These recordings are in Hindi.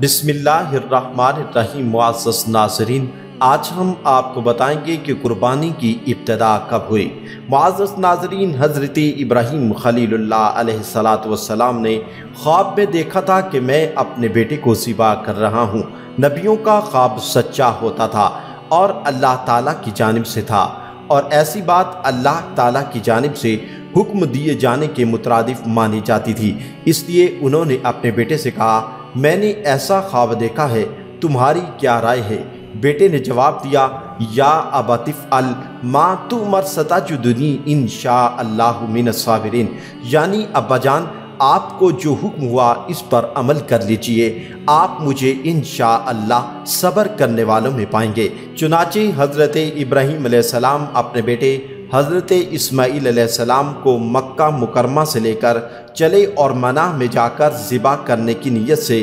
बिस्मिल्लाहिर्रहमानिर्रहीम। मुअज़्ज़ज़ नाज़रीन, आज हम आपको बताएंगे कि कुर्बानी की इब्तिदा कब हुई। मुअज़्ज़ज़ नाज़रीन, हज़रत इब्राहीम खलीलुल्लाह अलैहिस्सलाम ने ख्वाब में देखा था कि मैं अपने बेटे को ज़िबा कर रहा हूँ। नबियों का ख्वाब सच्चा होता था और अल्लाह ताला की जानिब से था, और ऐसी बात अल्लाह ताला की जानिब से हुक्म दिए जाने के मुतरादिफ मानी जाती थी। इसलिए उन्होंने अपने बेटे से कहा, मैंने ऐसा ख्वाब देखा है, तुम्हारी क्या राय है। बेटे ने जवाब दिया, या अबातिफ अल मा तू मर सताजुदनी इंशा अल्लाहु मिनस साबिरीन। यानी अब्बा जान, आपको जो हुक्म हुआ इस पर अमल कर लीजिए, आप मुझे इंशाअल्लाह सब्र करने वालों में पाएंगे। चुनाचे हज़रत इब्राहीम अलैहिस्सलाम अपने बेटे हज़रत इस्माइल अलैहिस्सलाम को मक्का मुकरमा से लेकर चले और मना में जाकर ज़िबा करने की नीयत से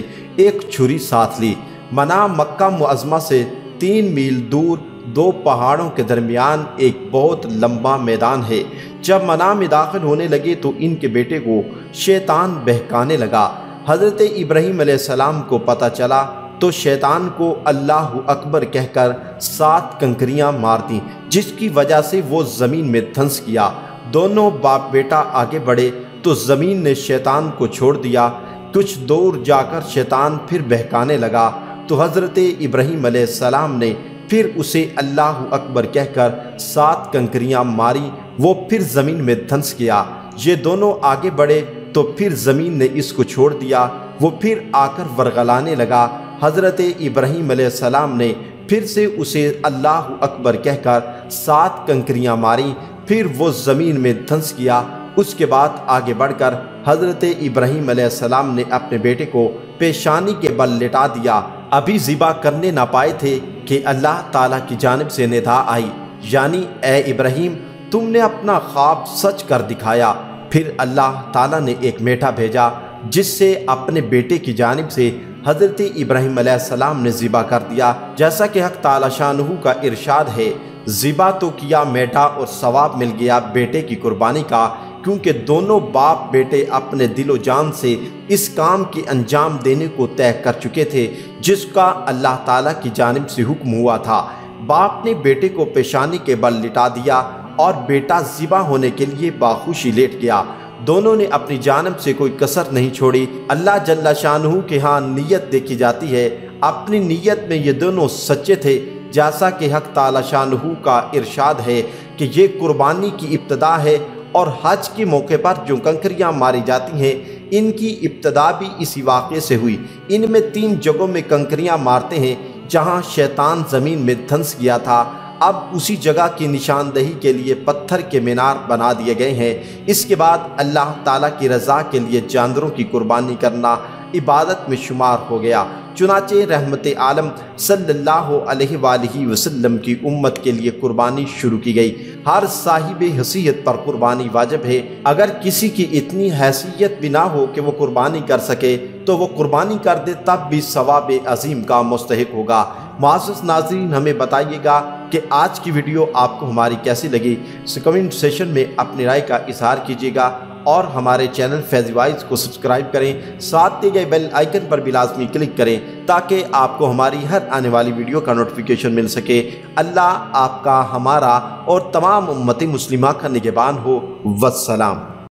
एक छुरी साथ ली। मना मक्का मुअज़्ज़मा से 3 मील दूर दो पहाड़ों के दरमियान एक बहुत लंबा मैदान है। जब मना में दाखिल होने लगे तो इनके बेटे को शैतान बहकाने लगा। हज़रत इब्राहीम अलैहिस्सलाम को पता चला तो शैतान को अल्लाह अकबर कहकर 7 कंकरियाँ मार दी, जिसकी वजह से वो ज़मीन में धंस गया। दोनों बाप बेटा आगे बढ़े तो ज़मीन ने शैतान को छोड़ दिया। कुछ दूर जाकर शैतान फिर बहकाने लगा तो हज़रत इब्राहीम अलैहिस्सलाम ने फिर उसे अल्लाह अकबर कहकर 7 कंकरियाँ मारी। वो फिर ज़मीन में धंस गया। ये दोनों आगे बढ़े तो फिर ज़मीन ने इसको छोड़ दिया। वो फिर आकर वरगलाने लगा। हज़रत इब्राहीम अलैहिस्सलाम ने फिर से उसे अल्लाह अकबर कहकर 7 कंकरियाँ मारी। फिर वो ज़मीन में धंस गया। उसके बाद आगे बढ़कर हज़रत इब्राहीम अलैहिस्सलाम ने अपने बेटे को पेशानी के बल लिटा दिया। अभी ज़िबा करने ना पाए थे कि अल्लाह ताला की जानिब से निदा आई, यानी ए इब्राहीम, तुमने अपना ख्वाब सच कर दिखाया। फिर अल्लाह ताला ने एक मेठा भेजा, जिससे अपने बेटे की जानिब से हज़रत इब्राहीम अलैहिस्सलाम ने ज़िबा कर दिया। जैसा कि हक़ ताला शानहु का इरशाद है, ज़िबा तो किया मेठा और सवाब मिल गया बेटे की कुर्बानी का, क्योंकि दोनों बाप बेटे अपने दिलो जान से इस काम के अंजाम देने को तय कर चुके थे, जिसका अल्लाह ताला की जानिब से हुक्म हुआ था। बाप ने बेटे को पेशानी के बल लिटा दिया और बेटा ज़िबा होने के लिए बाखुशी लेट गया। दोनों ने अपनी जानिब से कोई कसर नहीं छोड़ी। अल्लाह जल्ला शानहू के यहाँ नीयत देखी जाती है। अपनी नीयत में ये दोनों सच्चे थे। जैसा कि हक़ ताला शानहू का इरशाद है कि ये कुर्बानी की इब्तिदा है, और हज के मौके पर जो कंकरियाँ मारी जाती हैं, इनकी इब्तिदा भी इसी वाक़े से हुई। इनमें 3 जगहों में कंकरियाँ मारते हैं जहाँ शैतान ज़मीन में धंस गया था। अब उसी जगह की निशानदही के लिए पत्थर के मीनार बना दिए गए हैं। इसके बाद अल्लाह ताला की रज़ा के लिए जानवरों की कुर्बानी करना इबादत में शुमार हो गया। चुनाचे रहमत आलम सल्लल्लाहु अलैहि वसल्लम की उम्मत के लिए कुर्बानी शुरू की गई। हर साहिब हैसियत पर कुर्बानी वाजिब है। अगर किसी की इतनी हैसियत भी ना हो कि वो कुर्बानी कर सके तो वो कुर्बानी कर दे, तब भी सवाब अजीम का मुस्तहिक होगा। मुअज़्ज़ज़ नाज़रीन, हमें बताइएगा कि आज की वीडियो आपको हमारी कैसी लगी। कमेंट सेशन में अपनी राय का इजहार कीजिएगा और हमारे चैनल फैज़ी वॉइस को सब्सक्राइब करें। साथ दिए गए बेल आइकन पर भी लाजमी क्लिक करें ताकि आपको हमारी हर आने वाली वीडियो का नोटिफिकेशन मिल सके। अल्लाह आपका, हमारा और तमाम उम्मत मुस्लिमा का निगहबान हो। वस्सलाम।